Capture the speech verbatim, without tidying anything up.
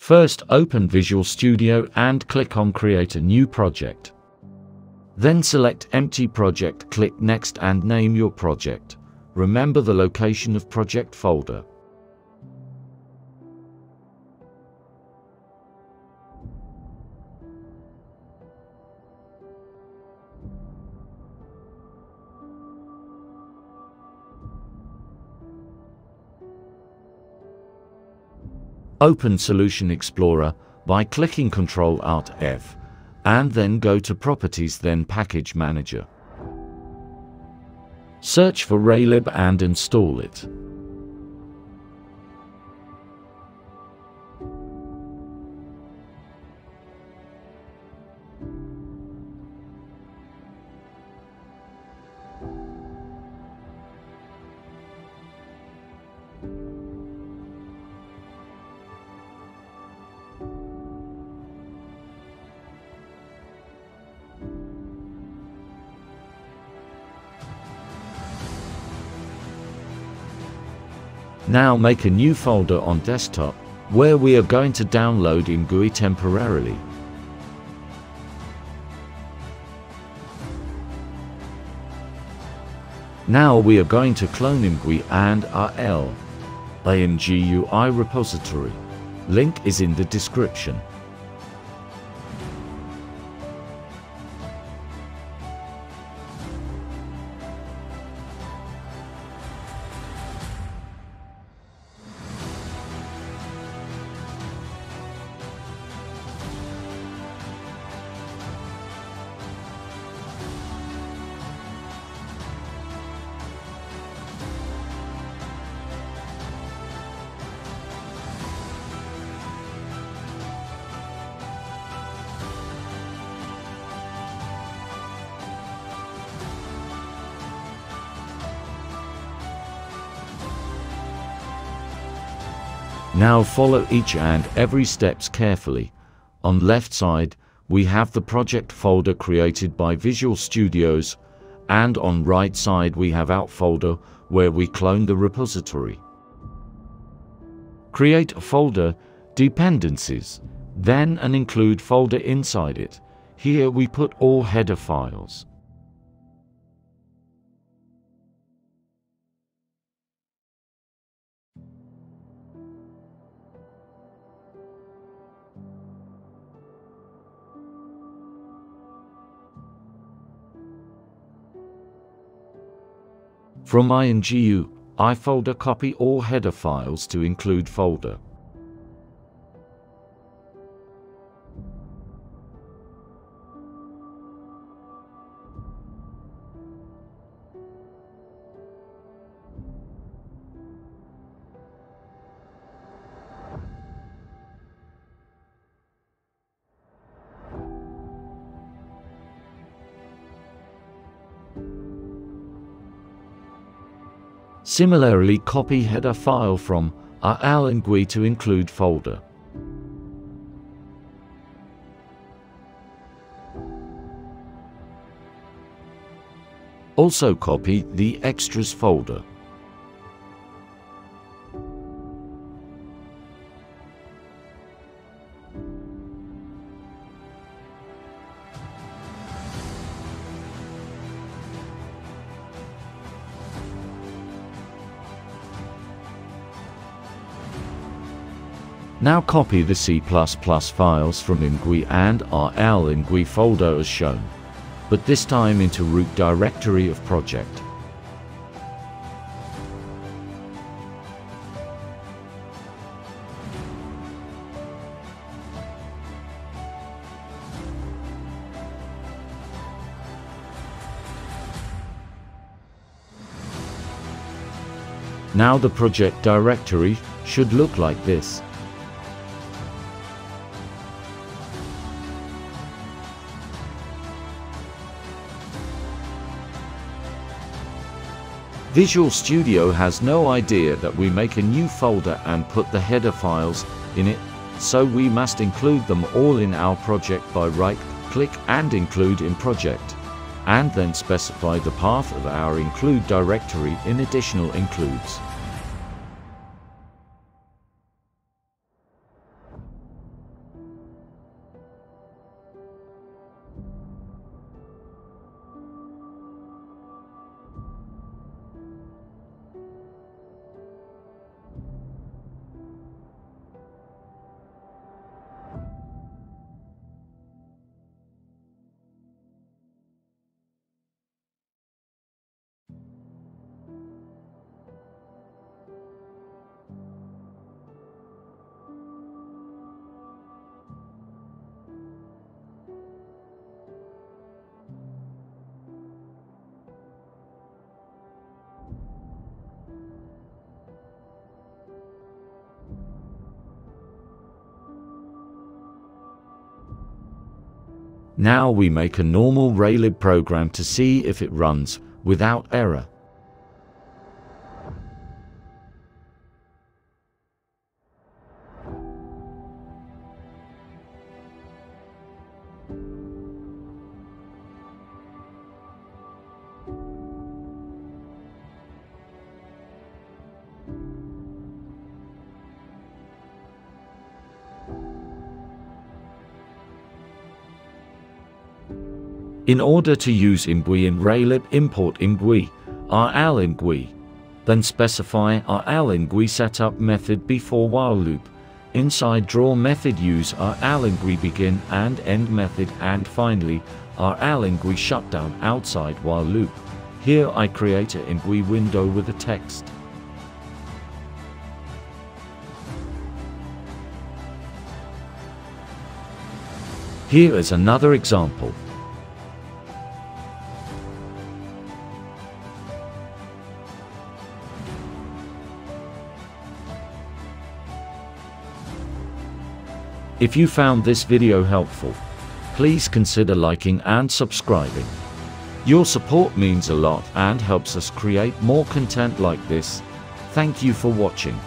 First, open Visual Studio and click on Create a New Project. Then select Empty Project, click Next and name your project. Remember the location of project folder. Open Solution Explorer by clicking Control Alt F and then go to Properties, then Package Manager. Search for Raylib and install it. Now make a new folder on desktop, where we are going to download ImGui temporarily. Now we are going to clone ImGui and our rlImGui repository. Link is in the description. Now follow each and every steps carefully. On left side, we have the project folder created by Visual Studios, and on right side we have out folder where we clone the repository. Create a folder, dependencies, then an include folder inside it. Here we put all header files. From ImGui folder, copy all header files to include folder. Similarly, copy header file from rlImGui to include folder. Also copy the extras folder. Now copy the C plus plus files from ImGui and rlImGui folder as shown, but this time into root directory of project. Now the project directory should look like this. Visual Studio has no idea that we make a new folder and put the header files in it, so we must include them all in our project by right-click and include in project, and then specify the path of our include directory in additional includes. Now we make a normal Raylib program to see if it runs without error. In order to use ImGui in Raylib, import ImGui, rlImGui, then specify rlImGui setup method before while loop. Inside draw method use rlImGui begin and end method, and finally rlImGui shutdown outside while loop. Here I create a ImGui window with a text. Here is another example. If you found this video helpful, please consider liking and subscribing. Your support means a lot and helps us create more content like this. Thank you for watching.